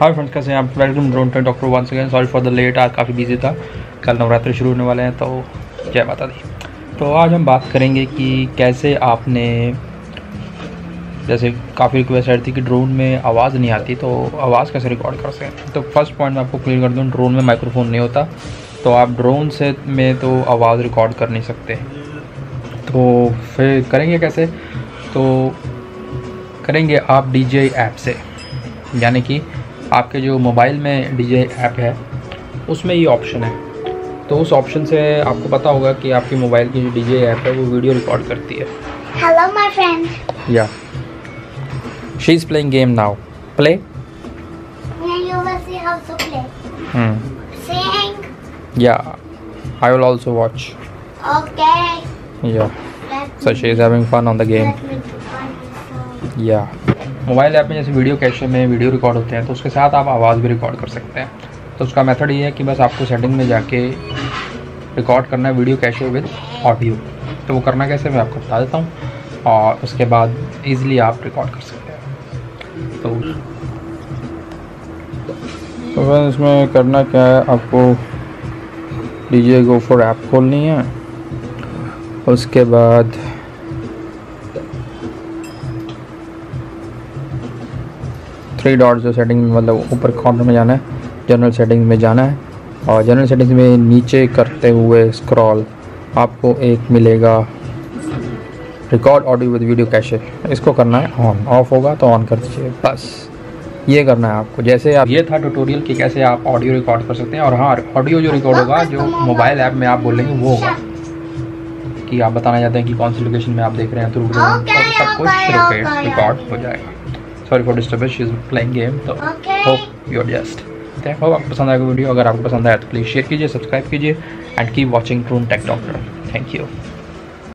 Hi friends, कैसे हैं आप? Welcome drone tech doctor once again. Sorry for the late, आज काफ़ी बिजी था। कल नवरात्रि शुरू होने वाले हैं, तो जय माता दी। तो आज हम बात करेंगे कि कैसे आपने, जैसे काफ़ी रिक्वेस्ट आ रही थी कि ड्रोन में आवाज़ नहीं आती, तो आवाज़ कैसे रिकॉर्ड कर सकें। तो फर्स्ट पॉइंट मैं आपको क्लियर कर दूँ, ड्रोन में माइक्रोफोन नहीं होता, तो आप ड्रोन से में तो आवाज़ रिकॉर्ड कर नहीं सकते। तो फिर करेंगे कैसे? तो करेंगे आप DJI ऐप से, यानी कि आपके जो मोबाइल में DJI ऐप है उसमें ये ऑप्शन है। तो उस ऑप्शन से आपको पता होगा कि आपके मोबाइल की जो DJI ऐप है वो वीडियो रिकॉर्ड करती है। Hello my friend, yeah she is playing game now, play. You will see how to play. Sing. Yeah I will also watch. Okay. Yeah so she is having fun on the game. या mobile app में जैसे video cache में video record होते हैं, तो उसके साथ आप आवाज़ भी रिकॉर्ड कर सकते हैं। तो उसका मेथड ये है कि बस आपको सेटिंग में जाके रिकॉर्ड करना है वीडियो कैशे विद ऑडियो। तो वो करना कैसे मैं आपको बता देता हूँ, और उसके बाद ईज़िली आप रिकॉर्ड कर सकते हैं। तो इसमें करना क्या है, आपको DJI GO 4 ऐप खोलनी है। उसके बाद थ्री डॉट जो सेटिंग में, मतलब ऊपर कॉर्नर में जाना है, जनरल सेटिंग में जाना है, और जनरल सेटिंग्स में नीचे करते हुए स्क्रॉल आपको एक मिलेगा record audio with video cache. इसको करना है ऑन, ऑफ होगा तो ऑन कर दीजिए, बस ये करना है आपको। जैसे आप, ये था ट्यूटोरियल कि कैसे आप ऑडियो रिकॉर्ड कर सकते हैं। और हाँ, ऑडियो जो रिकॉर्ड होगा जो मोबाइल ऐप में आप बोलेंगे वो होगा कि आप बताना चाहते हैं कि कौन सी लोकेशन में आप देख रहे हैं, तो सब कुछ रिकॉर्ड हो जाएगा। Sorry for disturbance, she is playing game. तो hope you are just, hope आपको पसंद आएगा वीडियो। अगर आपको पसंद आया तो प्लीज़ शेयर कीजिए, सब्सक्राइब कीजिए and keep watching drone tech doctor. Thank you.